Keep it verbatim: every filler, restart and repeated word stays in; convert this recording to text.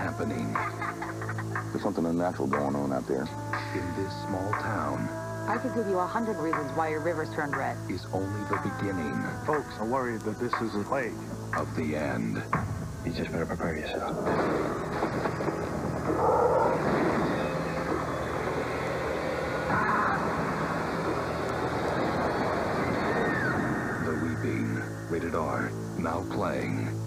happening. There's something unnatural going on out there. In this small town... I could give you a hundred reasons why your river's turned red. ...is only the beginning. Folks are worried that this is a plague. ...of the end. You just better prepare yourself. The Weeping. Rated R. Now playing.